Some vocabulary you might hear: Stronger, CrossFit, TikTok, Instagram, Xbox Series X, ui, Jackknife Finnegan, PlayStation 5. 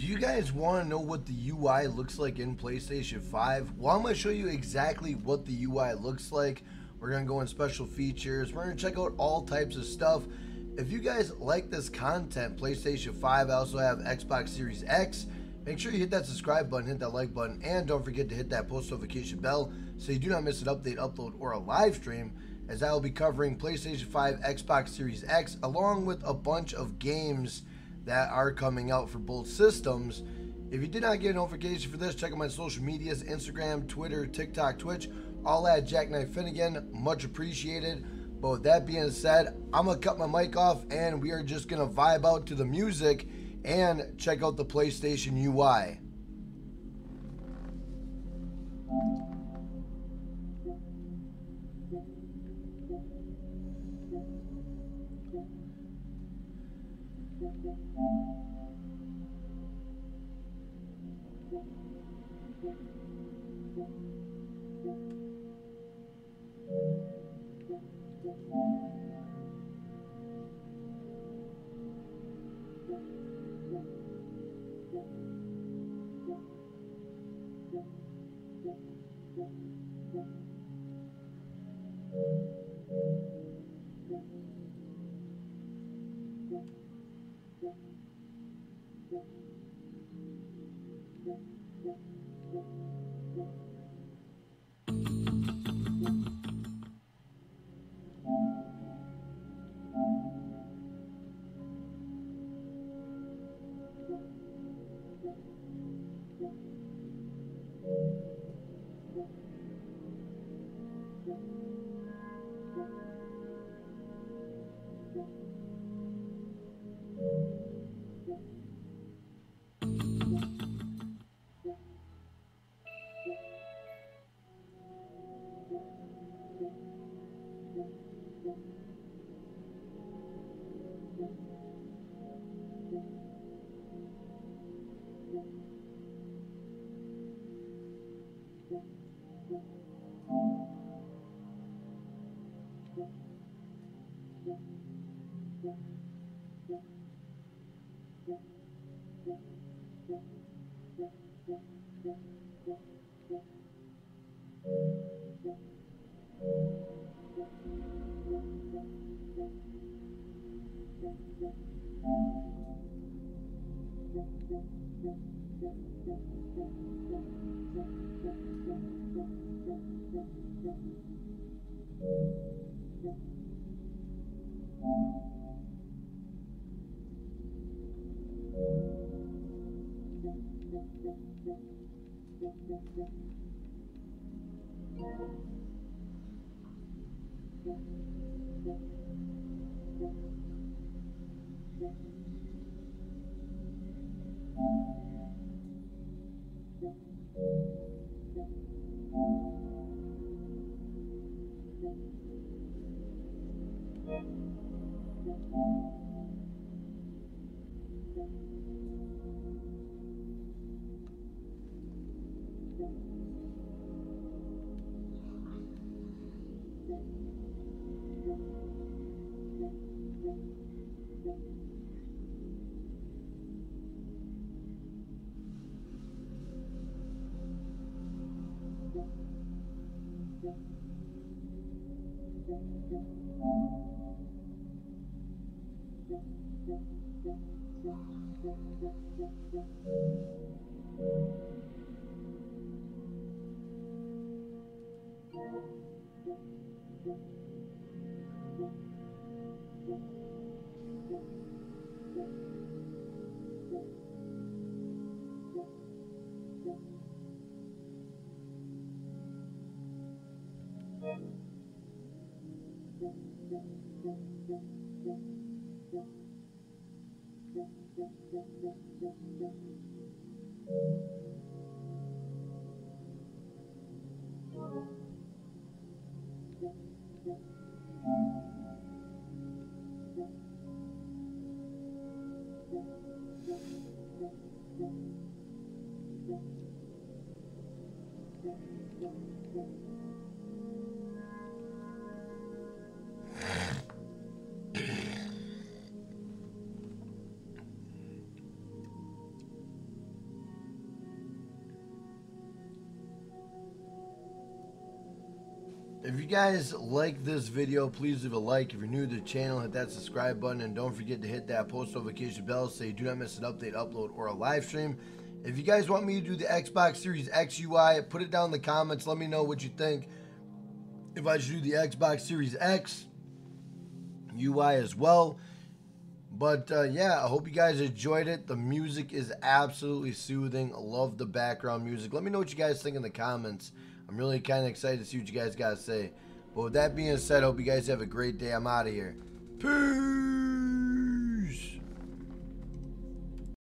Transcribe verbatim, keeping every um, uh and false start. Do you guys want to know what the U I looks like in PlayStation five? Well, I'm going to show you exactly what the U I looks like. We're going to go in special features. We're going to check out all types of stuff. If you guys like this content, PlayStation five, I also have Xbox Series X. Make sure you hit that subscribe button, hit that like button, and don't forget to hit that post notification bell so you do not miss an update, upload, or a live stream, as I will be covering PlayStation five, Xbox Series X, along with a bunch of games that are coming out for both systems. If you did not get a notification for this, check out my social medias, Instagram, Twitter, TikTok, Twitch, all at Jackknife Finnegan. Much appreciated. But with that being said, I'm going to cut my mic off and we are just going to vibe out to the music and check out the PlayStation U I. If you guys like this video, please leave a like. If you're new to the channel, hit that subscribe button, and don't forget to hit that post notification bell so you do not miss an update, upload, or a live stream. If you guys want me to do the Xbox Series X U I, put it down in the comments. Let me know what you think. If I should do the Xbox Series X U I as well. But uh, yeah, I hope you guys enjoyed it. The music is absolutely soothing. I love the background music. Let me know what you guys think in the comments. I'm really kind of excited to see what you guys got to say. But with that being said, I hope you guys have a great day. I'm out of here. Peace.